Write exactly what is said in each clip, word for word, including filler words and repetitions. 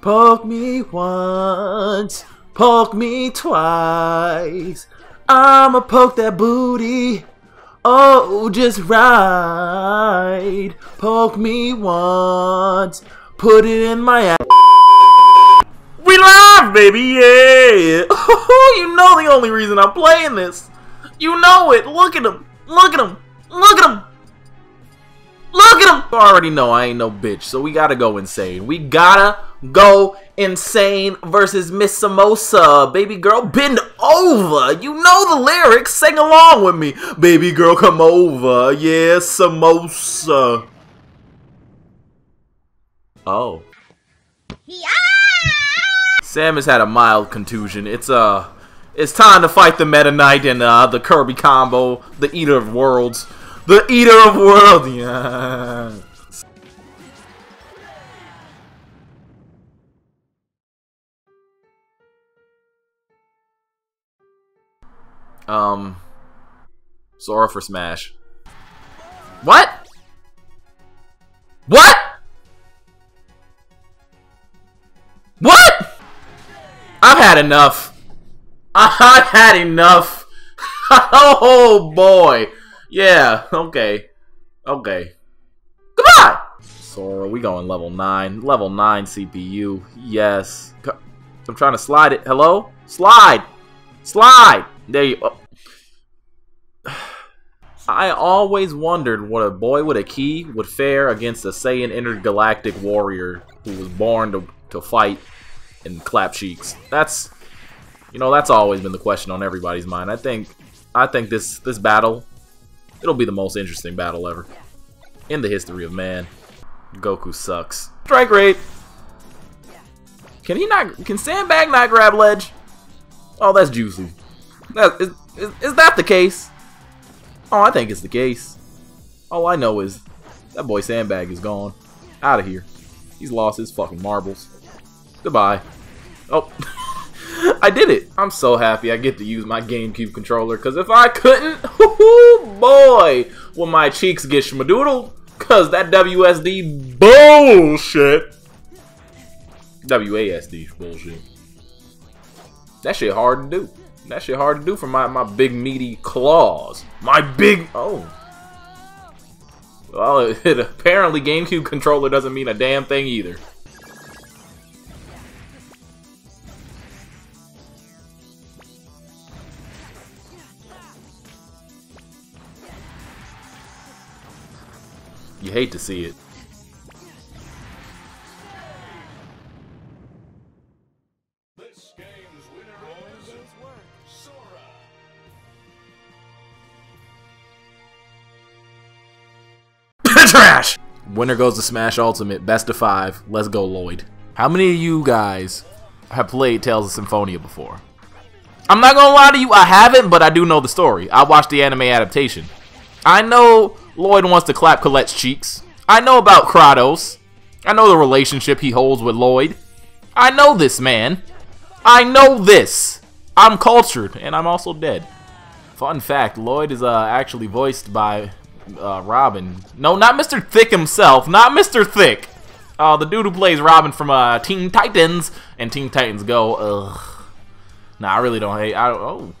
Poke me once, poke me twice. I'ma poke that booty, oh, just right. Poke me once, put it in my ass. We live, baby, yeah! You know the only reason I'm playing this. You know it. Look at him. Look at him. Look at him. Look at him. You already know I ain't no bitch, so we gotta go insane. We gotta go insane versus Miss Samosa. Baby girl, bend over. You know the lyrics. Sing along with me. Baby girl, come over. Yeah, Samosa. Oh. Yeah. Sam has had a mild contusion. It's, uh, it's time to fight the Meta Knight and, uh, the Kirby combo. The Eater of Worlds. The Eater of Worlds, yeah. Um, Sora for Smash. What? What? What? I've had enough. I've had enough. Oh boy. Yeah, okay. Okay. Come on! Sora, we going level nine. Level nine C P U. Yes. I'm trying to slide it. Hello? Slide! Slide! There you go. I always wondered what a boy with a key would fare against a Saiyan intergalactic warrior who was born to, to fight and clap cheeks. That's, you know, that's always been the question on everybody's mind. I think, I think this, this battle... It'll be the most interesting battle ever in the history of man. Goku sucks. Strike rate. Can he not? Can Sandbag not grab ledge? Oh, that's juicy. That, is, is, is that the case? Oh, I think it's the case. All I know is that boy Sandbag is gone. Out of here. He's lost his fucking marbles. Goodbye. Oh. I did it. I'm so happy I get to use my GameCube controller, because if I couldn't, whoo boy, will my cheeks get schmadoodled, because that W A S D bullshit. W A S D bullshit. That shit hard to do. That shit hard to do for my, my big meaty claws. My big, oh. Well, it, apparently GameCube controller doesn't mean a damn thing either. You hate to see it. This game's winner is Sora. Trash! Winner goes to Smash Ultimate, best of five. Let's go, Lloyd. How many of you guys have played Tales of Symphonia before? I'm not gonna lie to you, I haven't, but I do know the story. I watched the anime adaptation. I know Lloyd wants to clap Colette's cheeks. I know about Kratos. I know the relationship he holds with Lloyd. I know this, man. I know this. I'm cultured, and I'm also dead. Fun fact, Lloyd is uh, actually voiced by uh, Robin. No, not Mister Thick himself. Not Mister Thick. Uh, the dude who plays Robin from uh, Teen Titans and Teen Titans Go. Ugh. Nah, I really don't hate... I, oh.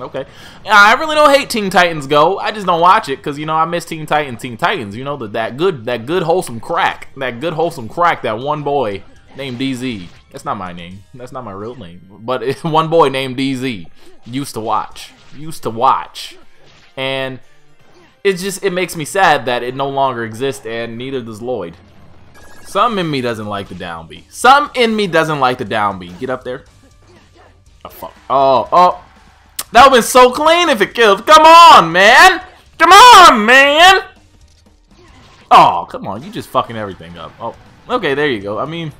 Okay. I really don't hate Teen Titans Go. I just don't watch it because, you know, I miss Teen Titans, Teen Titans. You know, that, that good, that good wholesome crack. That good wholesome crack that one boy named D Z. That's not my name. That's not my real name. But it's one boy named D Z used to watch. Used to watch. And it's just, it makes me sad that it no longer exists, and neither does Lloyd. Some in me doesn't like the down B. Some in me doesn't like the down B. Get up there. Oh, fuck. Oh, oh. That would've been so clean if it killed. Come on, man! Come on, man! Oh, come on. You just fucking everything up. Oh, okay, there you go. I mean,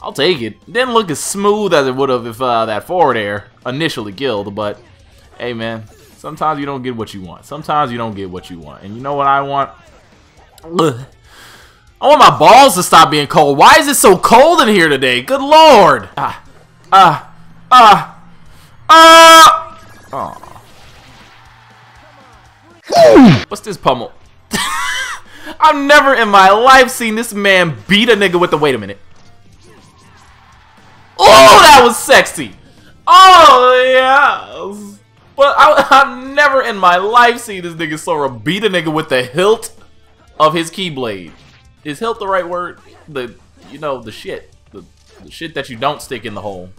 I'll take it. Didn't look as smooth as it would've if uh, that forward air initially killed, but hey, man. Sometimes you don't get what you want. Sometimes you don't get what you want. And you know what I want? Ugh. I want my balls to stop being cold. Why is it so cold in here today? Good lord! Ah, ah, ah, ah! Aw. What's this pummel? I've never in my life seen this man beat a nigga with the wait a minute. Oh, that was sexy. Oh, yeah. Well, I, I've never in my life seen this nigga Sora beat a nigga with the hilt of his Keyblade. Is hilt the right word? The, you know, the shit. The, the shit that you don't stick in the hole.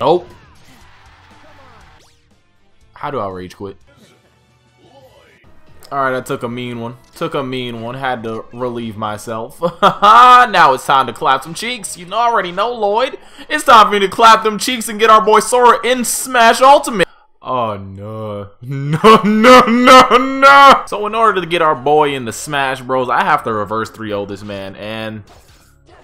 Nope. How do I rage quit? Alright, I took a mean one. Took a mean one. Had to relieve myself. Now it's time to clap some cheeks. You already know, Lloyd. It's time for me to clap them cheeks and get our boy Sora in Smash Ultimate. Oh, no. No, no, no, no. So in order to get our boy into Smash Bros, I have to reverse three oh this man. And,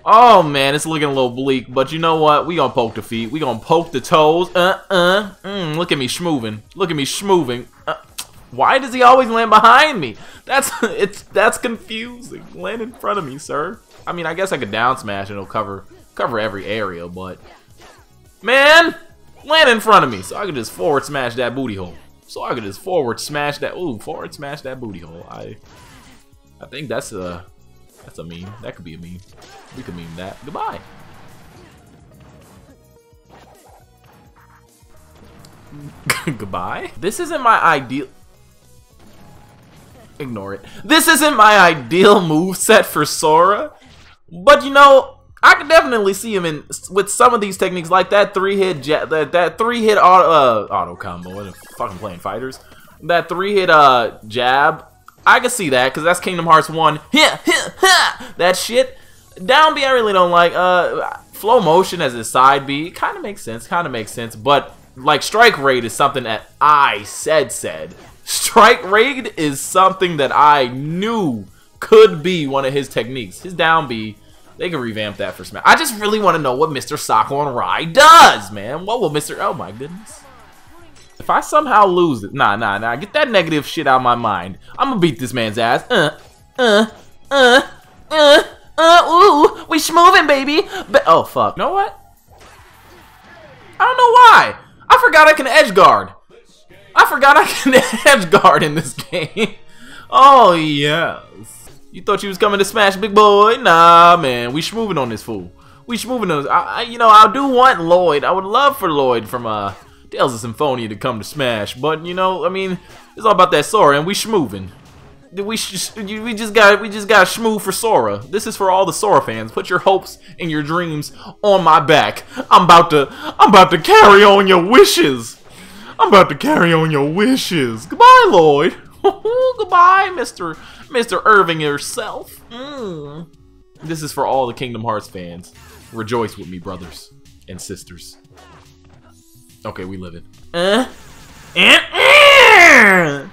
oh, man, it's looking a little bleak. But you know what? We gonna poke the feet. We gonna poke the toes. Uh-uh. Mm, look at me schmoovin'. Look at me schmoovin'. Uh, why does he always land behind me? That's it's that's confusing. Land in front of me, sir. I mean, I guess I could down smash and it'll cover cover every area, but man, land in front of me, so I could just forward smash that booty hole. So I could just forward smash that. Ooh, forward smash that booty hole. I I think that's a that's a meme. That could be a meme. We could meme that. Goodbye. Goodbye. This isn't my ideal. Ignore it. This isn't my ideal moveset for Sora, but you know, I could definitely see him in with some of these techniques, like that three-hit, ja that that three-hit auto uh, auto combo. What the fuck, I'm playing fighters. That three-hit uh jab, I could see that because that's Kingdom Hearts one. Yeah, that shit. Down B, I really don't like. Uh, flow motion as his side B, kind of makes sense. Kind of makes sense, but like strike rate is something that I said said. Strike rate is something that I knew could be one of his techniques. His down B, they can revamp that for Smash. I just really want to know what Mister Sakon Rai does, man. What will Mister Oh my goodness. If I somehow lose it, nah, nah, nah. Get that negative shit out of my mind. I'm gonna beat this man's ass. Uh, uh, uh, uh, uh. Ooh, we schmoving, baby. But oh fuck. You know what? I don't know why. I forgot I can edge guard. I forgot I can edge guard in this game. Oh, yes. You thought you was coming to smash, big boy? Nah, man. We schmoving on this fool. We schmoving on this. I, I, you know, I do want Lloyd. I would love for Lloyd from uh, Tales of Symphonia to come to Smash. But, you know, I mean, it's all about that Sora, and we schmoving. We, sh we just got we just got schmoo for Sora. This is for all the Sora fans. Put your hopes and your dreams on my back. I'm about to I'm about to carry on your wishes. I'm about to carry on your wishes. Goodbye, Lloyd. Goodbye, Mister Mister Irving yourself. Mm. This is for all the Kingdom Hearts fans. Rejoice with me, brothers and sisters. Okay, we live it. Uh, uh, uh.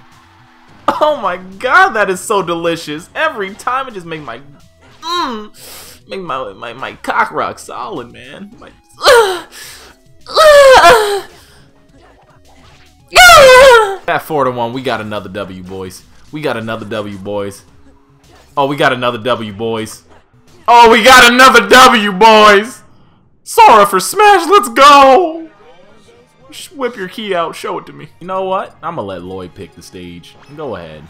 Oh my God, that is so delicious. Every time it just make my mm, make my my my cock rock solid, man. My, uh, uh, At four to one, we got another W, boys. We got another W, boys. Oh, we got another W, boys. Oh, we got another W, boys. Sora for Smash, let's go. Whip your key out, show it to me. You know what? I'm gonna let Lloyd pick the stage. Go ahead.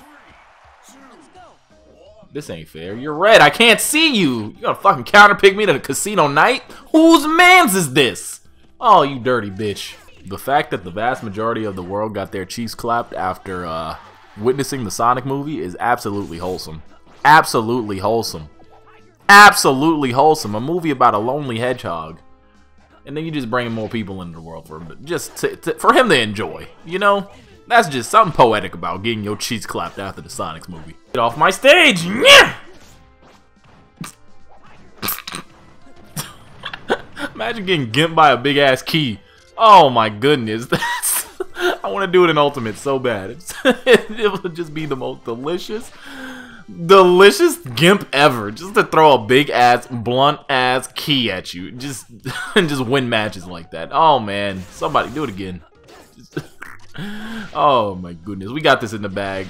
This ain't fair. You're red. I can't see you. You gonna fucking counterpick me to the Casino Night? Whose man's is this? Oh, you dirty bitch. The fact that the vast majority of the world got their cheeks clapped after uh, witnessing the Sonic movie is absolutely wholesome. Absolutely wholesome. Absolutely wholesome. A movie about a lonely hedgehog. And then you just bring more people into the world for him, just to, to, for him to enjoy. You know? That's just something poetic about getting your cheeks clapped after the Sonic movie. Get off my stage! Yeah! Imagine getting gimped by a big-ass key. Oh my goodness, that's, I want to do it in Ultimate so bad. It's, it would just be the most delicious, delicious gimp ever. Just to throw a big ass, blunt ass key at you. Just, and just win matches like that. Oh man, somebody do it again. Just, oh my goodness, we got this in the bag.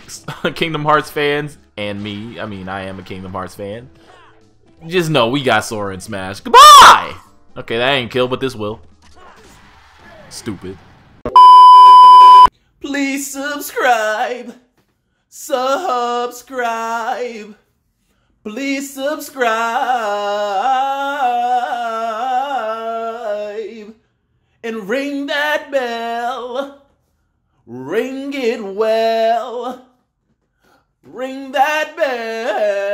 Kingdom Hearts fans and me, I mean I am a Kingdom Hearts fan. Just know we got Sora and Smash. Goodbye! Okay, that ain't kill, but this will. Stupid. Please subscribe. Subscribe. Please subscribe. and ring that bell. Ring it well. Ring that bell.